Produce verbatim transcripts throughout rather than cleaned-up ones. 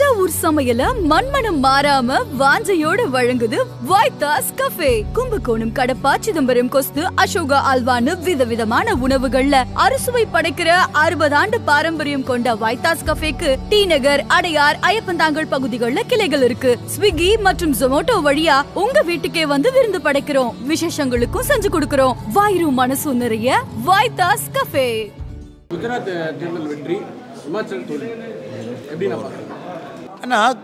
தஞ்சாவூர் சமையல மண்மனம் மாறாம வாஞ்சையோட வழங்குது வைத்தாஸ் கஃபே. கும்பகோணம், கடப்பா, சிதம்பரம், கொஸ்து, அசோகா அல்வான்னு விதவிதமான உணவுகள்ல அறுசுவை படைக்கிற அறுபது ஆண்டு பாரம்பரியம் கொண்ட வைத்தாஸ் கஃபேக்கு டி நகர், அடையார், ஐயப்பந்தாங்கல் பகுதிகள்ல கிளைகள் இருக்கு. ஸ்விக்கி மற்றும் ஜொமேட்டோ வழியா உங்க வீட்டுக்கே வந்து விருந்து படைக்கிறோம். விசேஷங்களுக்கும் செஞ்சு கொடுக்கிறோம். வயிறு மனசு நிறைய வைத்தாஸ் கஃபே. Gujarat தேர்தல் வெற்றி, Himachal தோல்வி எப்படின்னா பார்க்குறேன். ஆனால்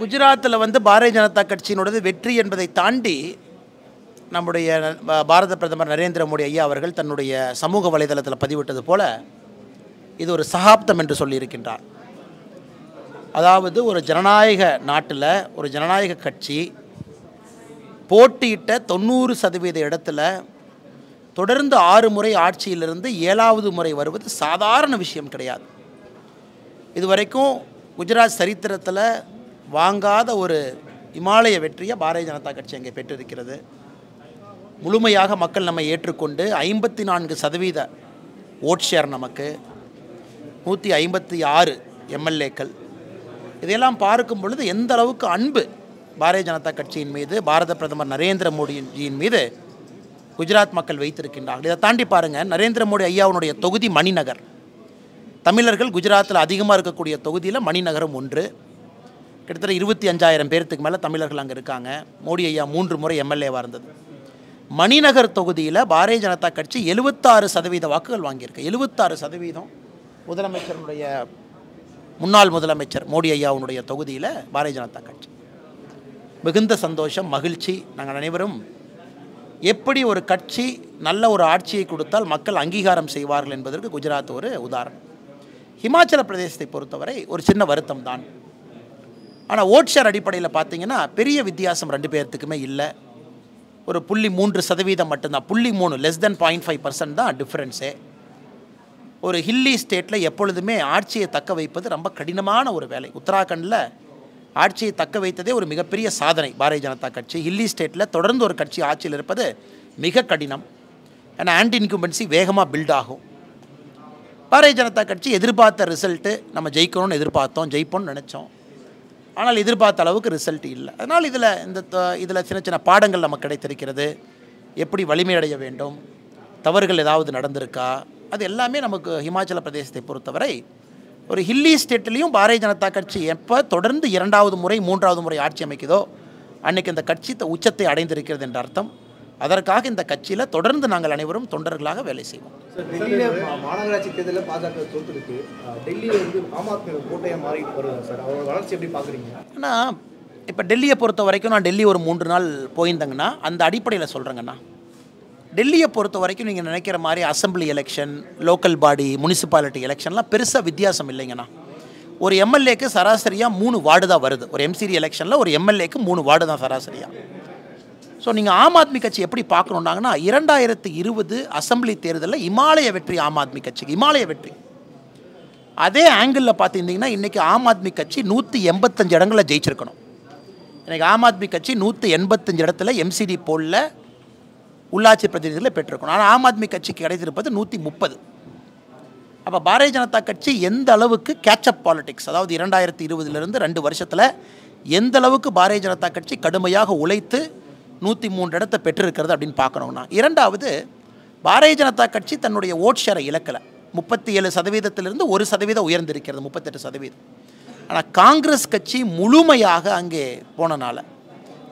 குஜராத்தில் வந்து பாரதிய ஜனதா கட்சியினுடைய வெற்றி என்பதை தாண்டி நம்முடைய பாரத பிரதமர் நரேந்திர மோடி ஐயா அவர்கள் தன்னுடைய சமூக வலைதளத்தில் பதிவிட்டது போல இது ஒரு சகாப்தம் என்று சொல்லியிருக்கின்றார். அதாவது ஒரு ஜனநாயக நாட்டில் ஒரு ஜனநாயக கட்சி போட்டியிட்ட தொண்ணூறு சதவீத இடத்துல தொடர்ந்து ஆறு முறை ஆட்சியிலிருந்து ஏழாவது முறை வருவது சாதாரண விஷயம் கிடையாது. இதுவரைக்கும் குஜராத் சரித்திரத்தில் வாங்காத ஒரு இமாலய வெற்றியை பாரதிய ஜனதா கட்சி அங்கே பெற்றிருக்கிறது. முழுமையாக மக்கள் நம்மை ஏற்றுக்கொண்டு ஐம்பத்தி நான்கு சதவீத ஓட் ஷேர் நமக்கு, நூற்றி ஐம்பத்தி ஆறு எம்எல்ஏக்கள். இதையெல்லாம் பார்க்கும் பொழுது எந்த அளவுக்கு அன்பு பாரதிய ஜனதா கட்சியின் மீது, பாரத பிரதமர் நரேந்திர மோடியின் மீது குஜராத் மக்கள் வைத்திருக்கின்றார்கள். இதை தாண்டி பாருங்கள், நரேந்திர மோடி ஐயாவுடைய தொகுதி மணிநகர். தமிழர்கள் குஜராத்தில் அதிகமாக இருக்கக்கூடிய தொகுதியில் மணிநகரம் ஒன்று. கிட்டத்தட்ட இருபத்தி அஞ்சாயிரம் பேர்த்துக்கு மேலே தமிழர்கள் அங்கே இருக்காங்க. மோடி ஐயா மூன்று முறை எம்எல்ஏவாக இருந்தது. மணிநகர் தொகுதியில் பாரதிய ஜனதா கட்சி எழுபத்தாறு சதவீத வாக்குகள் வாங்கியிருக்கு. எழுபத்தாறு சதவீதம் முதலமைச்சருடைய, முன்னாள் முதலமைச்சர் மோடி ஐயாவுடைய தொகுதியில் பாரதிய ஜனதா கட்சி. மிகுந்த சந்தோஷம், மகிழ்ச்சி. நாங்கள் அனைவரும் எப்படி ஒரு கட்சி நல்ல ஒரு ஆட்சியை கொடுத்தால் மக்கள் அங்கீகாரம் செய்வார்கள் என்பதற்கு குஜராத் ஒரு உதாரணம். ஹிமாச்சல பிரதேசத்தை பொறுத்தவரை ஒரு சின்ன வருத்தம் தான். ஆனால் ஓட் ஷேர் அடிப்படையில் பார்த்தீங்கன்னா பெரிய வித்தியாசம் ரெண்டு பேர்த்துக்குமே இல்லை. ஒரு புள்ளி மூன்று சதவீதம் மட்டும்தான், புள்ளி மூணு, less than point five percent தான் டிஃப்ரென்ஸே. ஒரு ஹில்லி ஸ்டேட்டில் எப்பொழுதுமே ஆட்சியை தக்க வைப்பது ரொம்ப கடினமான ஒரு வேலை. உத்தராகண்டில் ஆட்சியை தக்க வைத்ததே ஒரு மிகப்பெரிய சாதனை பாரதிய ஜனதா கட்சி. ஹில்லி ஸ்டேட்டில் தொடர்ந்து ஒரு கட்சி ஆட்சியில் இருப்பது மிக கடினம். ஏன்னா ஆன்டி இன்கும்பன்சி வேகமாக பில்ட் ஆகும். பாரதிய ஜனதா கட்சி எதிர்பார்த்த ரிசல்ட்டு, நம்ம ஜெயிக்கணும்னு எதிர்பார்த்தோம், ஜெயிப்போம்னு நினச்சோம். ஆனால் எதிர்பார்த்த அளவுக்கு ரிசல்ட் இல்லை. அதனால் இதில் இந்த இதில் சின்ன சின்ன பாடங்கள் நமக்கு கிடைத்திருக்கிறது. எப்படி வலிமையடைய வேண்டும், தவறுகள் ஏதாவது நடந்திருக்கா, அது எல்லாமே நமக்கு ஹிமாச்சல பிரதேசத்தை பொறுத்தவரை ஒரு ஹில்லி ஸ்டேட்லேயும் பாரதிய ஜனதா கட்சி எப்போ தொடர்ந்து இரண்டாவது முறை மூன்றாவது முறை ஆட்சி அமைக்குதோ அன்றைக்கி இந்த கட்சி உச்சத்தை அடைந்திருக்கிறது என்ற அர்த்தம். அதற்காக இந்த கட்சியில் தொடர்ந்து நாங்கள் அனைவரும் தொண்டர்களாக வேலை செய்வோம். மாநகராட்சி தேர்தலில் பாஜக தோற்றுருக்கு, டெல்லி வந்து ஆம் ஆத்மி கோட்டையை மாறிட்டு வருவாங்க சார், அவங்க வளர்ச்சி எப்படி பார்க்குறீங்க? ஆனால் இப்போ டெல்லியை பொறுத்த வரைக்கும், நான் டெல்லி ஒரு மூன்று நாள் போயிருந்தேங்கன்னா அந்த அடிப்படையில் சொல்கிறேங்கண்ணா, டெல்லியை பொறுத்த வரைக்கும் நீங்கள் நினைக்கிற மாதிரி assembly election, local body, municipality எலெக்ஷன்லாம் பெருசாக வித்தியாசம் இல்லைங்கண்ணா. ஒரு எம்எல்ஏக்கு சராசரியாக மூணு வார்டு தான் வருது. ஒரு எம்சிடி எலெக்ஷனில் ஒரு எம்எல்ஏக்கு மூணு வார்டு தான் சராசரியாக. ஸோ நீங்கள் ஆம் ஆத்மி கட்சி எப்படி பார்க்கணுன்னாங்கன்னா, இரண்டாயிரத்து இருபது அசம்பிளி தேர்தலில் இமாலய வெற்றி ஆம் ஆத்மி கட்சிக்கு, இமாலய வெற்றி. அதே ஆங்கிளில் பார்த்துருந்தீங்கன்னா இன்றைக்கி ஆம் ஆத்மி கட்சி நூற்றி எண்பத்தஞ்சு இடங்களில் ஜெயிச்சிருக்கணும். இன்றைக்கி ஆம் ஆத்மி கட்சி நூற்றி எண்பத்தஞ்சு இடத்துல எம்சிடி போலில் உள்ளாட்சி பிரதிநிதிகளை பெற்றிருக்கணும். ஆனால் ஆம் ஆத்மி கட்சிக்கு கிடைத்திருப்பது நூற்றி முப்பது. அப்போ பாரதிய ஜனதா கட்சி எந்த அளவுக்கு கேட்சப் பாலிடிக்ஸ், அதாவது இரண்டாயிரத்தி இருபதுலேருந்து ரெண்டு வருஷத்தில் எந்த அளவுக்கு பாரதிய ஜனதா கட்சி கடுமையாக உழைத்து நூற்றி மூன்று இடத்தை பெற்றிருக்கிறது அப்படின்னு பார்க்கணும்னா, இரண்டாவது பாரதிய ஜனதா கட்சி தன்னுடைய ஓட் ஷேரை இலக்கில் முப்பத்தி ஏழு சதவீதத்திலிருந்து ஒரு சதவீதம் உயர்ந்திருக்கிறது, முப்பத்தெட்டு சதவீதம். ஆனால் காங்கிரஸ் கட்சி முழுமையாக அங்கே போனனால,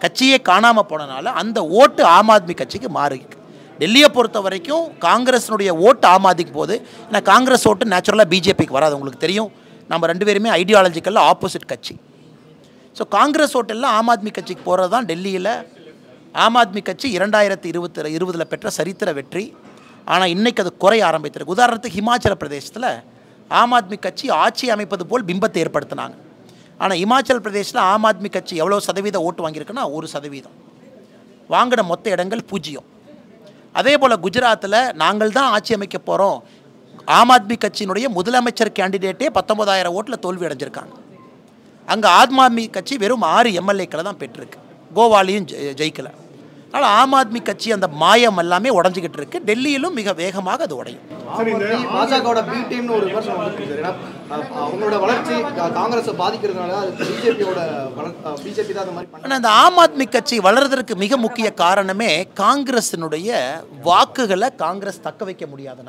கட்சியே காணாமல் போனனால அந்த ஓட்டு ஆம் ஆத்மி கட்சிக்கு மாறிக்கு. டெல்லியை பொறுத்த வரைக்கும் காங்கிரஸினுடைய ஓட்டு ஆம் ஆத்மிக்கு போகுது. ஏன்னா காங்கிரஸ் ஓட்டு நேச்சுரலாக பிஜேபிக்கு வராது, உங்களுக்கு தெரியும். நம்ம ரெண்டு பேருமே ஐடியாலஜிக்கலில் ஆப்போசிட் கட்சி. ஸோ காங்கிரஸ் ஓட்டெல்லாம் ஆம் ஆத்மி கட்சிக்கு போகிறது தான். டெல்லியில் ஆம் ஆத்மி கட்சி இரண்டாயிரத்தி இருபத்தி இருபதில் பெற்ற சரித்திர வெற்றி. ஆனால் இன்றைக்கு அது குறைய ஆரம்பித்திருக்கு. உதாரணத்துக்கு ஹிமாச்சல பிரதேசத்தில் ஆம் ஆத்மி கட்சி ஆட்சி அமைப்பது போல் பிம்பத்தை ஏற்படுத்தினாங்க. ஆனால் இமாச்சல் பிரதேசில் ஆம் ஆத்மி கட்சி எவ்வளோ சதவீதம் ஓட்டு வாங்கியிருக்குன்னா ஒரு சதவீதம் வாங்கின மொத்த இடங்கள் பூஜ்ஜியம். அதே போல் குஜராத்தில் நாங்கள் தான் ஆட்சி அமைக்க போகிறோம், ஆம் ஆத்மி கட்சியினுடைய முதலமைச்சர் கேண்டிடேட்டே பத்தொம்பதாயிரம் ஓட்டில் தோல்வி அடைஞ்சிருக்காங்க. அங்கே ஆம் ஆத்மி கட்சி வெறும் ஆறு எம்எல்ஏக்களை தான் பெற்றிருக்கு, கோவாலையும் ஜெயிக்கலை. Aam Aadmi Katchi and the Maya Malame, what I'm Delhi Lum, Mika Vehamaga, the Wadi. Maza got a B team no reverse. Congress of Badikara, B J P, and the Aam Aadmi Katchi, Valadrak Mika Mukia Karaname, Congress in Udaya, Wakala, Congress Takavika Mudia than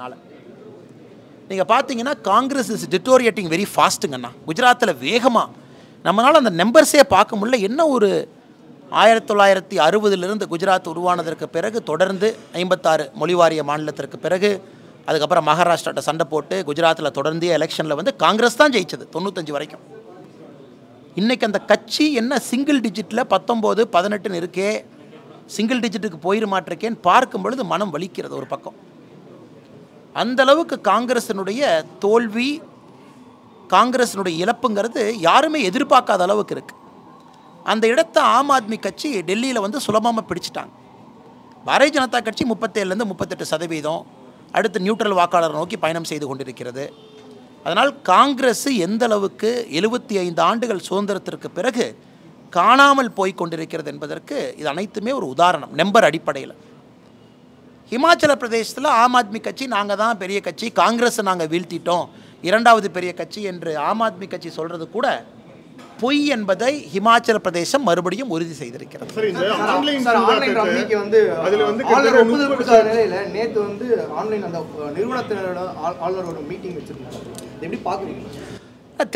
Allah. Congress is deteriorating very fast. Gujarat is very fast. We have the numbers. We have to see the nineteen sixties. Gujarat is தொடர்ந்து fifty-six மொழிவாரிய மாநிலத்திற்கு பிறகு அதுக்கு அப்புறம் மகாராஷ்டிராட்ட சண்டை போட்டு குஜராத்ல தொடர்ந்து எலெக்ஷன்ல வந்து காங்கிரஸ் தான் ஜெயிச்சது தொண்ணூற்று ஐந்து வரைக்கும். இன்னைக்கு அந்த கட்சி என்ன சிங்கிள் டிஜிட்ல nineteen eighteen இருக்கே சிங்கிள் டிஜிட்டுக்கு போயிரமாட்டேன்னு பார்க்கும் பொழுது மனம் வலிக்கிறது ஒரு பக்கம். அந்த அளவுக்கு காங்கிரஸினுடைய தோல்வி காங்கிரஸினுடைய இழப்புங்கிறது யாருமே எதிர்பார்க்காத அளவுக்கு இருக்கு. அந்த இடத்தை ஆம் ஆத்மி கட்சி டெல்லியில வந்து சுலபமா பிடிச்சிட்டாங்க. பாரதிய ஜனதா கட்சி முப்பத்தி ஏழு ல இருந்து முப்பத்தெட்டு சதவீதம் அடுத்து நியூட்ரல் வாக்காளர் நோக்கி பயணம் செய்து கொண்டிருக்கிறது. அதனால் காங்கிரஸ் எந்த அளவுக்கு எழுபத்தைந்து ஆண்டுகள் சுதந்திரத்திற்கு பிறகு காணாமல் போய் கொண்டிருக்கிறது என்பதற்கு இது அனைத்துமே ஒரு உதாரணம் நம்பர் அடிப்படையில். Himachal Pradesh, Aam Aadmi Katchi, நாங்க தான் பெரிய கட்சி காங்கிரஸ் நாங்க வீழ்த்திட்டோம். இரண்டாவது பெரிய கட்சி என்று ஆம் ஆத்மி கட்சி சொல்றது கூட பொய் என்பதை ஹிமாச்சல் பிரதேசம் மறுபடியும் உறுதி செய்திருக்கிறது. சரி இந்த ஆன்லைன் ஆன்லைன் ரம்மிக்கு வந்து அதுல வந்து கிட்டத்தட்ட ஒன்பது புதுசா இல்ல நேத்து வந்து ஆன்லைன் அந்த நிர்வனத்தனோட ஆல்வர் ஒரு மீட்டிங் வச்சிருந்தாங்க. இத எப்படி பாக்குறீங்க?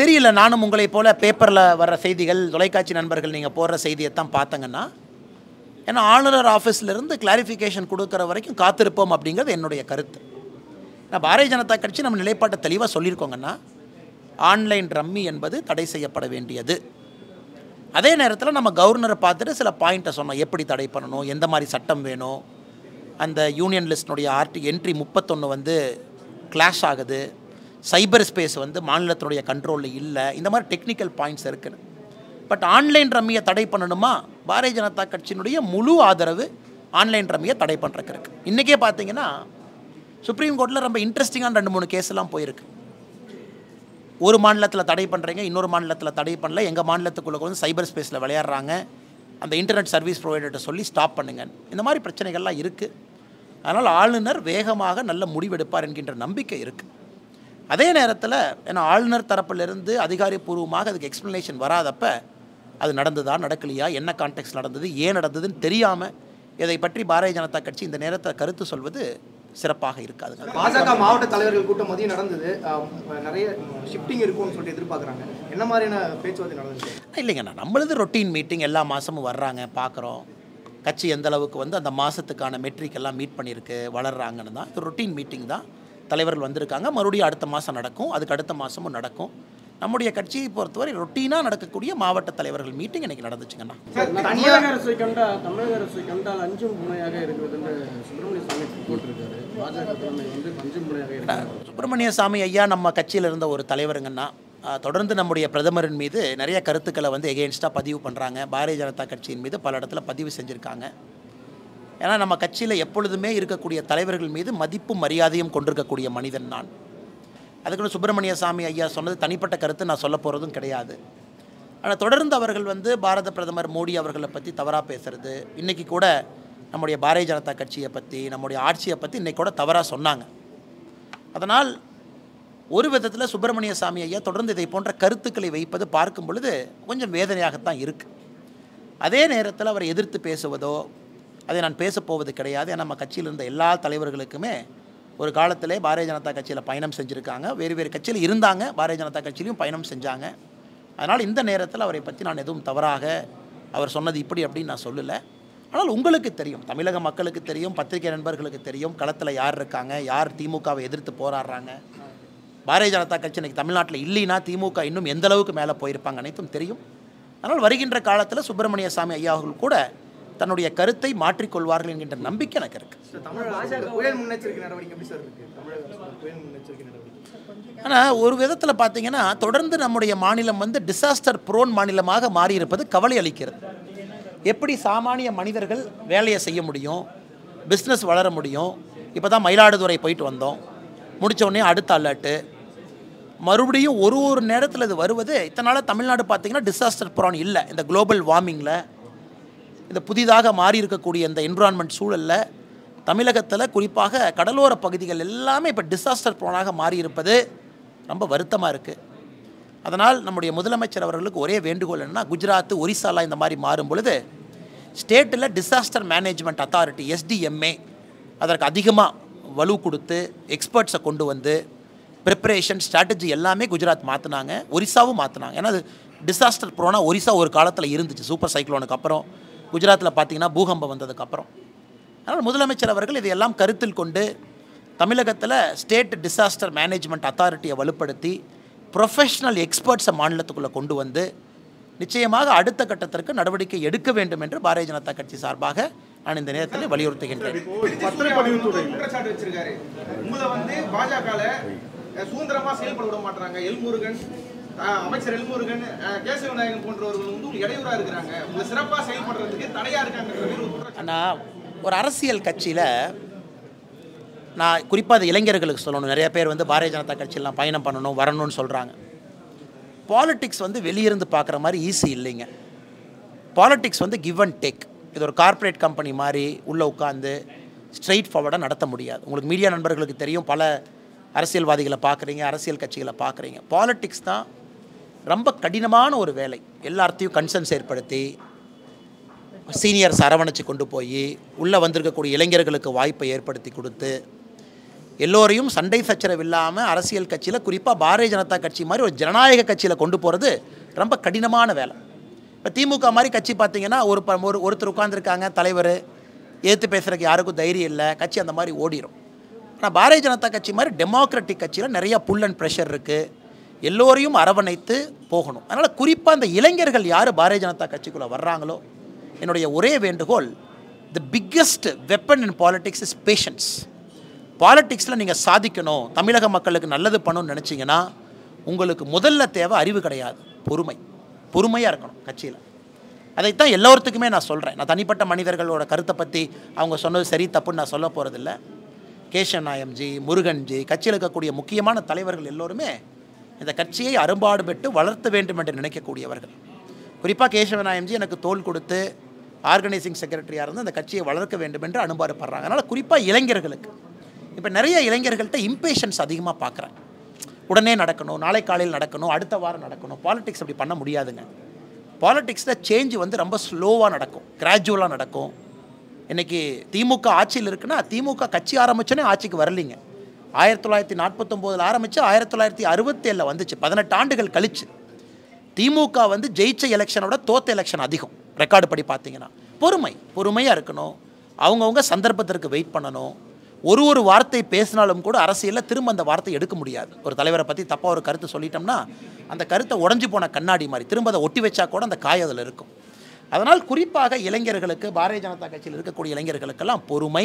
தெரியல நானும் உங்களை போல பேப்பர்ல வர செய்திகள் தொலைக்காட்சி நண்பர்கள் நீங்க போற செய்தியை தான் பாத்தங்கனா ஏன்னா ஆளுநர் ஆபீஸ்ல இருந்து கிளாரிஃபிகேஷன் கொடுக்கற வரைக்கும் காத்திருப்போம் அப்படிங்கிறது என்னுடைய கருத்து. நான் பாரதிய ஜனதா கட்சி நம்ம நிலைப்பாட்டை தெளிவா சொல்லிருக்கோம்னா ஆன்லைன் ரம்மி என்பது தடை செய்யப்பட வேண்டியது. அதே நேரத்தில் நம்ம கவர்னரை பார்த்துட்டு சில பாயிண்ட்டை சொன்னோம் எப்படி தடை பண்ணணும் எந்த மாதிரி சட்டம் வேணும் அந்த யூனியன் லிஸ்டினுடைய ஆர்டி என்ட்ரி முப்பத்தொன்று வந்து கிளாஷ் ஆகுது சைபர் ஸ்பேஸ் வந்து மாநிலத்தினுடைய கண்ட்ரோலில் இல்லை இந்த மாதிரி டெக்னிக்கல் பாயிண்ட்ஸ் இருக்குது. பட் ஆன்லைன் ரம்மியை தடை பண்ணணுமா பாரதிய ஜனதா கட்சியினுடைய முழு ஆதரவு ஆன்லைன் ரம்மியை தடை பண்ணுறதுக்கு இருக்குது. இன்றைக்கே பார்த்தீங்கன்னா சுப்ரீம் கோர்ட்டில் ரொம்ப இன்ட்ரெஸ்டிங்கான ரெண்டு மூணு கேஸ்லாம் போயிருக்கு. ஒரு மாநிலத்தில் தடை பண்ணுறீங்க இன்னொரு மாநிலத்தில் தடை பண்ணல எங்கள் மாநிலத்துக்குள்ளே வந்து சைபர் ஸ்பேஸில் விளையாடுறாங்க அந்த இன்டர்நெட் சர்வீஸ் ப்ரொவைடர்கிட்ட சொல்லி ஸ்டாப் பண்ணுங்க இந்த மாதிரி பிரச்சனைகள்லாம் இருக்குது. அதனால் ஆளுநர் வேகமாக நல்ல முடிவெடுப்பார் என்கின்ற நம்பிக்கை இருக்குது. அதே நேரத்தில் ஏன்னா ஆளுநர் தரப்பிலிருந்து அதிகாரப்பூர்வமாக அதுக்கு எக்ஸ்ப்ளனேஷன் வராதப்ப அது நடந்ததா நடக்கலையா என்ன கான்டெக்ஸ்ட் நடந்தது ஏன் நடந்ததுன்னு தெரியாமல் இதை பற்றி பாரதிய ஜனதா கட்சி இந்த நேரத்தில் கருத்து சொல்வது சிறப்பாக இருக்காது. பாஜக மாவட்ட தலைவர்கள் கூட்டம் மதியம் நடந்தது நிறைய ஷிஃப்டிங் இருக்கும்னு சொல்லி எதிர்பார்க்குறாங்க என்ன மாதிரியான பேச்சுவார்த்தை நடந்தது? இல்லைங்கண்ணா நம்மளது ரொட்டீன் மீட்டிங் எல்லா மாதமும் வர்றாங்க பார்க்குறோம் கட்சி எந்த அளவுக்கு வந்து அந்த மாதத்துக்கான மெட்ரிக் எல்லாம் மீட் பண்ணியிருக்கு வளர்றாங்கன்னு தான் இது ரொட்டீன் மீட்டிங் தான். தலைவர்கள் வந்திருக்காங்க மறுபடியும் அடுத்த மாதம் நடக்கும் அதுக்கு அடுத்த மாதமும் நடக்கும். நம்முடைய கட்சியை பொறுத்தவரை ரொட்டீனாக நடக்கக்கூடிய மாவட்ட தலைவர்கள் மீட்டிங் இன்றைக்கி நடந்துச்சுங்கண்ணா. தமிழக அரசு கண்டா தமிழக அரசு கண்டால் அஞ்சும் முனையாக இருக்குதுன்னு சுப்பிரமணிய சாமி போட்டிருக்காரு பாஜக தலைமை வந்து அஞ்சும் முனையாக இருக்கு. சுப்பிரமணிய சாமி ஐயா நம்ம கட்சியில் இருந்த ஒரு தலைவருங்கன்னா தொடர்ந்து நம்முடைய பிரதமரின் மீது நிறைய கருத்துக்களை வந்து எகெயின்ஸ்டாக பதிவு பண்ணுறாங்க பாரதிய ஜனதா கட்சியின் மீது பல இடத்துல பதிவு செஞ்சுருக்காங்க. ஏன்னா நம்ம கட்சியில் எப்பொழுதுமே இருக்கக்கூடிய தலைவர்கள் மீது மதிப்பும் மரியாதையும் கொண்டிருக்கக்கூடிய மனிதன் நான். அதுக்குன்னு சுப்பிரமணிய சாமி ஐயா சொன்னது தனிப்பட்ட கருத்து நான் சொல்ல போகிறதும் கிடையாது. ஆனால் தொடர்ந்து அவர்கள் வந்து பாரத பிரதமர் மோடி அவர்களை பற்றி தவறாக பேசுகிறது இன்றைக்கி கூட நம்முடைய பாரதிய ஜனதா கட்சியை பற்றி நம்முடைய ஆட்சியை பற்றி இன்றைக்கி கூட தவறாக சொன்னாங்க. அதனால் ஒரு விதத்தில் சுப்பிரமணிய சாமி ஐயா தொடர்ந்து இதை போன்ற கருத்துக்களை வைப்பது பார்க்கும் பொழுது கொஞ்சம் வேதனையாகத்தான் இருக்குது. அதே நேரத்தில் அவரை எதிர்த்து பேசுவதோ அதை நான் பேசப்போவது கிடையாது. ஏன்னா நம்ம கட்சியில் இருந்த எல்லா தலைவர்களுக்குமே ஒரு காலத்திலே பாரதிய ஜனதா கட்சியில் பயணம் செஞ்சுருக்காங்க வேறு வேறு கட்சியில் இருந்தாங்க பாரதிய ஜனதா கட்சியிலையும் பயணம் செஞ்சாங்க. அதனால் இந்த நேரத்தில் அவரை பற்றி நான் எதுவும் தவறாக அவர் சொன்னது இப்படி அப்படின்னு நான் சொல்லலை. ஆனால் உங்களுக்கு தெரியும் தமிழக மக்களுக்கு தெரியும் பத்திரிகை நண்பர்களுக்கு தெரியும் களத்தில் யார் இருக்காங்க யார் திமுகவை எதிர்த்து போராடுறாங்க பாரதிய ஜனதா கட்சி இன்றைக்கி தமிழ்நாட்டில் இல்லைன்னா திமுக இன்னும் எந்தளவுக்கு மேலே போயிருப்பாங்க அனைத்தும் தெரியும். அதனால் வருகின்ற காலத்தில் சுப்பிரமணிய சாமி ஐயா அவர்கள் கூட தன்னுடைய கருத்தை மாற்றிக்கொள்வார்கள் என்கின்ற நம்பிக்கை எனக்கு இருக்குது. ஆனால் ஒரு விதத்தில் பார்த்தீங்கன்னா தொடர்ந்து நம்முடைய மாநிலம் வந்து டிசாஸ்டர் ப்ரோன் மாநிலமாக மாறியிருப்பது கவலை அளிக்கிறது. எப்படி சாமானிய மனிதர்கள் வேலையை செய்ய முடியும் பிஸ்னஸ் வளர முடியும் இப்போ தான் மயிலாடுதுறை போயிட்டு வந்தோம் முடித்தோடனே அடுத்த அலர்ட்டு மறுபடியும் ஒரு ஒரு நேரத்தில் இது வருவது. இதனால் தமிழ்நாடு பார்த்தீங்கன்னா டிசாஸ்டர் ப்ரோன் இல்லை இந்த குளோபல் வார்மிங்கில் இந்த புதிதாக மாறி இருக்கக்கூடிய இந்த என்விரான்மெண்ட் சூழல்ல தமிழகத்துல குறிப்பாக கடலோர பகுதிகள் எல்லாமே இப்ப டிசாஸ்டர் ப்ரோனாக மாறி இருப்பது ரொம்ப வருத்தமா இருக்கு. அதனால் நம்முடைய முதலமைச்சர் அவர்களுக்கு ஒரே வேண்டுகோள் என்னன்னா குஜராத், ஒரிசாலா இந்த மாதிரி மாறும் பொழுது ஸ்டேட்டில் disaster management authority S D M A அதற்கு அதிகமாக வலு கொடுத்து எக்ஸ்பர்ட்ஸை கொண்டு வந்து ப்ரிப்பரேஷன் ஸ்ட்ராட்டஜி எல்லாமே குஜராத் மாற்றினாங்க, ஒரிசாவும் மாற்றினாங்க. ஏன்னா அது டிசாஸ்டர் ப்ரோனா ஒரிசா ஒரு காலத்தில் இருந்துச்சு சூப்பர் சைக்ளோனுக்கு அப்புறம், குஜராத்தில் பார்த்தீங்கன்னா பூகம்பம் வந்ததுக்கப்புறம். அதனால் முதலமைச்சர் அவர்கள் இதையெல்லாம் கருத்தில் கொண்டு தமிழகத்தில் ஸ்டேட் டிசாஸ்டர் மேனேஜ்மெண்ட் அத்தாரிட்டியை வலுப்படுத்தி ப்ரொஃபஷ்னல் எக்ஸ்பர்ட்ஸை மாநிலத்துக்குள்ளே கொண்டு வந்து நிச்சயமாக அடுத்த கட்டத்திற்கு நடவடிக்கை எடுக்க வேண்டும் என்று பாரதிய ஜனதா கட்சி சார்பாக நான் இந்த நேரத்தில் வலியுறுத்துகின்றேன். ஆனால் ஒரு அரசியல் கட்சியில் நான் குறிப்பாக இளைஞர்களுக்கு சொல்லணும், நிறைய பேர் வந்து பாரதிய ஜனதா கட்சியெல்லாம் பயணம் பண்ணணும் வரணும்னு சொல்கிறாங்க. பாலிடிக்ஸ் வந்து வெளியிருந்து பார்க்குற மாதிரி ஈஸி இல்லைங்க. பாலிடிக்ஸ் வந்து கிவ் அண்ட் டேக். இது ஒரு கார்ப்பரேட் கம்பெனி மாதிரி உள்ளே உட்காந்து ஸ்ட்ரெயிட் ஃபார்வர்டாக நடத்த முடியாது. உங்களுக்கு மீடியா நண்பர்களுக்கு தெரியும், பல அரசியல்வாதிகளை பார்க்குறீங்க, அரசியல் கட்சிகளை பார்க்குறீங்க. பாலிடிக்ஸ் தான் ரொம்ப கடினமான ஒரு வேலை. எல்லாத்தையும் கன்சன்ஸ் ஏற்படுத்தி சீனியர்ஸ் அரவணைச்சு கொண்டு போய் உள்ளே வந்திருக்கக்கூடிய இளைஞர்களுக்கு வாய்ப்பை ஏற்படுத்தி கொடுத்து எல்லோரையும் சண்டை சச்சரவு இல்லாமல் அரசியல் கட்சியில் குறிப்பாக பாரதிய ஜனதா கட்சி மாதிரி ஒரு ஜனநாயக கட்சியில் கொண்டு போகிறது ரொம்ப கடினமான வேலை. இப்போ திமுக மாதிரி கட்சி பார்த்திங்கன்னா ஒரு ப ஒரு ஒருத்தர் உட்கார்ந்துருக்காங்க, தலைவர் ஏற்று பேசுகிறதுக்கு யாருக்கும் தைரியம் இல்லை, கட்சி அந்த மாதிரி ஓடிடும். ஆனால் பாரதிய ஜனதா கட்சி மாதிரி டெமோக்ராட்டிக் கட்சியில் நிறையா புல் அண்ட் ப்ரெஷர் இருக்குது, எல்லோரையும் அரவணைத்து போகணும். அதனால் குறிப்பாக அந்த இளைஞர்கள் யார் பாரதிய ஜனதா கட்சிக்குள்ளே வர்றாங்களோ என்னுடைய ஒரே வேண்டுகோள், the biggest weapon in politics is patience. பாலிடிக்ஸில் நீங்கள் சாதிக்கணும், தமிழக மக்களுக்கு நல்லது பண்ணணும்னு நினச்சிங்கன்னா உங்களுக்கு முதல்ல தேவை அறிவு கிடையாது, பொறுமை. பொறுமையாக இருக்கணும் கட்சியில். அதைத்தான் எல்லோருத்துக்குமே நான் சொல்கிறேன். நான் தனிப்பட்ட மனிதர்களோட கருத்தை பற்றி அவங்க சொன்னது சரி தப்புன்னு நான் சொல்ல போகிறதில்ல. கேஷன் நாயம்ஜி, முருகன்ஜி, கட்சியில் இருக்கக்கூடிய முக்கியமான தலைவர்கள் எல்லோருமே இந்த கட்சியை அரும்பாடு பெற்று வளர்த்த வேண்டும் என்று நினைக்கக்கூடியவர்கள். குறிப்பாக கேசவநாயம்ஜி எனக்கு தோல் கொடுத்து ஆர்கனைசிங் செக்ரட்டரியாக இருந்து அந்த கட்சியை வளர்க்க வேண்டும் என்று அனுபாடுபடுறாங்க. அதனால் குறிப்பாக இளைஞர்களுக்கு இப்போ நிறைய இளைஞர்கள்ட்ட இம்பேஷன்ஸ் அதிகமாக பார்க்குறேன். உடனே நடக்கணும், நாளை காலையில் நடக்கணும், அடுத்த வாரம் நடக்கணும். பாலிடிக்ஸ் அப்படி பண்ண முடியாதுங்க. பாலிடிக்ஸில் சேஞ்சு வந்து ரொம்ப ஸ்லோவாக நடக்கும், கிராஜுவலாக நடக்கும். இன்றைக்கி திமுக ஆட்சியில் இருக்குன்னா திமுக கட்சி ஆரம்பித்தோன்னே ஆட்சிக்கு வரலிங்க. ஆயிரத்தி தொள்ளாயிரத்தி நாற்பத்தொம்போதில் ஆரம்பித்து ஆயிரத்தி தொள்ளாயிரத்தி அறுபத்தி ஏழில் வந்துச்சு. பதினெட்டு ஆண்டுகள் கழிச்சு திமுக வந்து ஜெயிச்ச எலெக்ஷனோட தோற்ற எலெக்ஷன் அதிகம் ரெக்கார்டு படி பார்த்தீங்கன்னா. பொறுமை, பொறுமையாக இருக்கணும், அவங்கவுங்க சந்தர்ப்பத்திற்கு வெயிட் பண்ணணும். ஒரு ஒரு வார்த்தை பேசினாலும் கூட அரசியலில் திரும்ப அந்த வார்த்தை எடுக்க முடியாது. ஒரு தலைவரை பற்றி தப்பாக ஒரு கருத்தை சொல்லிட்டோம்னா அந்த கருத்தை உடஞ்சி போன கண்ணாடி மாதிரி திரும்ப அதை ஒட்டி வச்சா கூட அந்த காய அதில் இருக்கும். அதனால் குறிப்பாக இளைஞர்களுக்கு, பாரதிய ஜனதா கட்சியில் இருக்கக்கூடிய இளைஞர்களுக்கெல்லாம் பொறுமை.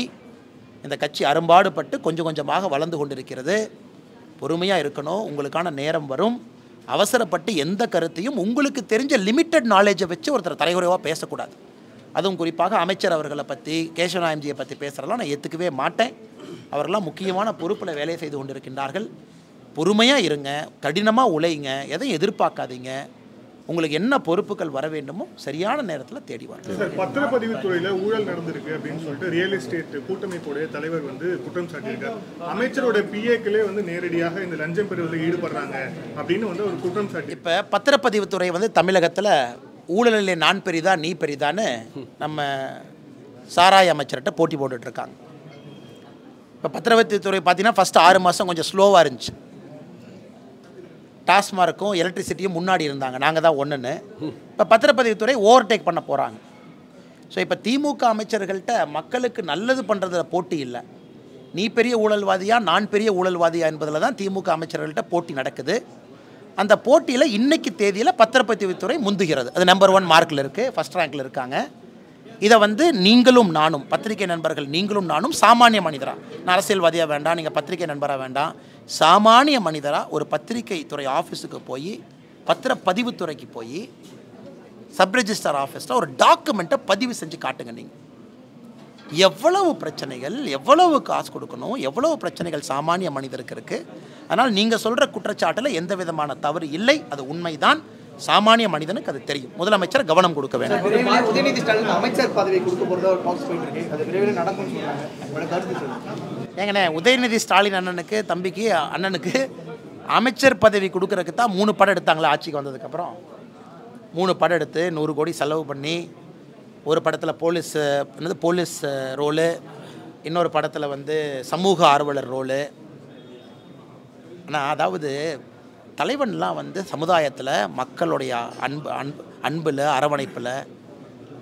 இந்த கட்சி அரும்பாடுபட்டு கொஞ்சம் கொஞ்சமாக வளர்ந்து கொண்டிருக்கிறது. பொறுமையாக இருக்கணும், உங்களுக்கான நேரம் வரும். அவசரப்பட்டு எந்த கருத்தையும் உங்களுக்கு தெரிஞ்ச லிமிட்டட் நாலேஜை வச்சு ஒருத்தர் தலைகுறைவாக பேசக்கூடாது. அதுவும் குறிப்பாக அமைச்சர் அவர்களை பற்றி, கேசவநாயம்ஜியை பற்றி பேசுகிறதெல்லாம் நான் ஏற்றுக்கவே மாட்டேன். அவர்களெலாம் முக்கியமான பொறுப்பில் வேலை செய்து கொண்டிருக்கின்றார்கள். பொறுமையாக இருங்க, கடினமாக உழையுங்க, எதையும் எதிர்பார்க்காதீங்க. உங்களுக்கு என்ன பொறுப்புகள் வர வேண்டுமோ சரியான நேரத்தில் தேடி வரும். பத்திரப்பதிவுத்துறையில் ஊழல் நடந்திருக்கு அப்படின்னு சொல்லிட்டு ரியல் எஸ்டேட் கூட்டமைப்புடைய தலைவர் வந்து குற்றம் சாட்டியிருக்கார். அமைச்சரோட பிஏக்களே வந்து நேரடியாக இந்த லஞ்சம் பெறுவதில் ஈடுபடுறாங்க அப்படின்னு வந்து ஒரு குற்றம் சாட்டி. இப்போ பத்திரப்பதிவுத்துறை வந்து தமிழகத்தில் ஊழலிலே நான் பெரிதா நீ பெரிதான்னு நம்ம சாராய் அமைச்சர்கிட்ட போட்டி போட்டுட்ருக்காங்க. இப்போ பத்திரப்பதிவுத்துறை பார்த்தீங்கன்னா ஃபஸ்ட்டு ஆறு மாதம் கொஞ்சம் ஸ்லோவாக இருந்துச்சு. டாஸ்மார்க்கும் எலக்ட்ரிசிட்டியும் முன்னாடி இருந்தாங்க, நாங்கள் தான் ஒன்றுன்னு. இப்போ பத்திரப்பதிவுத்துறை ஓவர்டேக் பண்ண போகிறாங்க. ஸோ இப்போ திமுக அமைச்சர்கள்ட்ட மக்களுக்கு நல்லது பண்ணுறதுல போட்டி இல்லை. நீ பெரிய ஊழல்வாதியா நான் பெரிய ஊழல்வாதியா என்பதில் தான் திமுக அமைச்சர்கள்ட்ட போட்டி நடக்குது. அந்த போட்டியில் இன்றைக்கு தேதியில் பத்திரப்பதிவுத்துறை முந்துகிறது. அது நம்பர் ஒன் மார்க்கில் இருக்குது, ஃபஸ்ட் ரேங்கில் இருக்காங்க. இதை வந்து நீங்களும் நானும், பத்திரிகை நண்பர்கள் நீங்களும் நானும் சாமானிய மனிதராக, நான் அரசியல்வாதியாக வேண்டாம், நீங்கள் பத்திரிகை நண்பராக வேண்டாம், சாமானிய மனிதராக ஒரு பத்திரிகை துறை ஆஃபீஸுக்கு போய், பத்திரப்பதிவுத்துறைக்கு போய் சப் ரெஜிஸ்டர் ஆஃபீஸில் ஒரு டாக்குமெண்ட்டை பதிவு செஞ்சு காட்டுங்க. நீங்கள் எவ்வளவு பிரச்சனைகள், எவ்வளவு காசு கொடுக்கணும், எவ்வளவு பிரச்சனைகள் சாமானிய மனிதருக்கு இருக்குது. ஆனால் நீங்கள் சொல்கிற குற்றச்சாட்டில் எந்த விதமான தவறு இல்லை, அது உண்மைதான். சாமானிய மனிதனுக்கு அது தெரியும். முதலமைச்சர் கவனம் கொடுக்க வேண்டும். உதயநிதி ஸ்டாலின் அமைச்சர் பதவி கொடுக்க போறது ஒரு பாக்ஸ் பாயிண்ட் இருக்கு. அது விரைவில் நடக்கும் சொல்றாங்க. ஏங்கனே உதயநிதி ஸ்டாலின் அண்ணனுக்கு தம்பிக்கு அண்ணனுக்கு அமைச்சர் பதவி கொடுக்கறதுக்கு தான் மூணு படம் எடுத்தாங்களா ஆட்சிக்கு வந்ததுக்கு அப்புறம். மூணு படம் எடுத்து நூறு கோடி செலவு பண்ணி ஒரு படத்தில் போலீஸ் என்னது போலீஸ் ரோலு, இன்னொரு படத்தில் வந்து சமூக ஆர்வலர் ரோலு. ஆனால் அதாவது தலைவன்லாம் வந்து சமுதாயத்தில் மக்களுடைய அன்பு அன்பு அன்பில் அரவணைப்பில்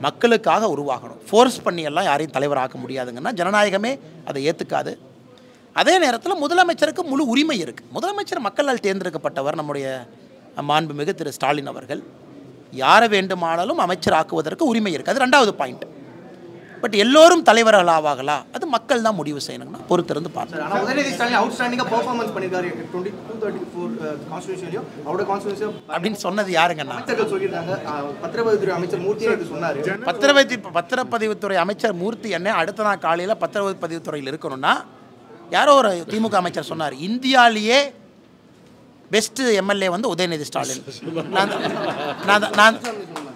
மக்களுக்காக உருவாகணும். ஃபோர்ஸ் பண்ணியெல்லாம் யாரையும் தலைவராக்க முடியாதுங்கன்னா ஜனநாயகமே அதை ஏற்றுக்காது. அதே நேரத்தில் முதலமைச்சருக்கு முழு உரிமை இருக்குது. முதலமைச்சர் மக்களால் தேர்ந்தெடுக்கப்பட்டவர் நம்முடைய மாண்புமிகு திரு ஸ்டாலின் அவர்கள். யாரை வேண்டுமானாலும் அமைச்சர் ஆக்குவதற்கு உரிமை இருக்குது. அது ரெண்டாவது பாயிண்ட். பட் எல்லோரும் தலைவர்கள் ஆவாங்களா அது மக்கள் தான் முடிவு செய்யணும்னா பொறுத்திருந்து பார்ப்போம். ஆனால் உதயநிதி ஸ்டாலின் அவுட்ஸ்டாண்டிங்காக பெர்ஃபார்மன்ஸ் பண்ணியிருக்காரு இருநூற்று முப்பத்தி நான்கு கான்ஸ்டிடியூஷன்லயோ அவரோட கான்ஸ்டிடியூஷன் அப்படின்னு சொன்னது யாருங்கன்னா அமைச்சர்கள் சொல்லியிருக்காங்க. பத்திரப்பதிவுத்துறை அமைச்சர் மூர்த்தி அது சொன்னார். பத்திரப்பதி பத்திரப்பதிவுத்துறை அமைச்சர் மூர்த்தி என்ன அடுத்த நாள் காலையில் பத்திரப்பதிவுத்துறையில் இருக்கணும்னா யாரோ ஒரு திமுக அமைச்சர் சொன்னார், இந்தியாவிலேயே பெஸ்ட்டு எம்எல்ஏ வந்து உதயநிதி ஸ்டாலின். நான் நான் நான்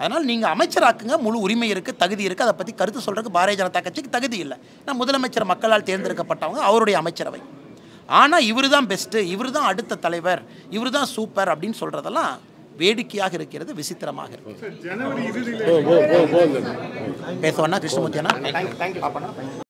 அதனால் நீங்கள் அமைச்சராக்குங்க, முழு உரிமை இருக்குது, தகுதி இருக்குது. அதை பற்றி கருத்து சொல்கிறதுக்கு பாரதிய ஜனதா கட்சிக்கு தகுதி இல்லை. நான் முதலமைச்சர் மக்களால் தேர்ந்தெடுக்கப்பட்டவங்க, அவருடைய அமைச்சரவை. ஆனால் இவர் தான் பெஸ்ட்டு, இவர் தான் அடுத்த தலைவர், இவர் தான் சூப்பர் அப்படின்னு சொல்கிறதெல்லாம் வேடிக்கையாக இருக்கிறது, விசித்திரமாக இருக்குது. பேசுவோன்னா கிருஷ்ணமூர்த்தினா.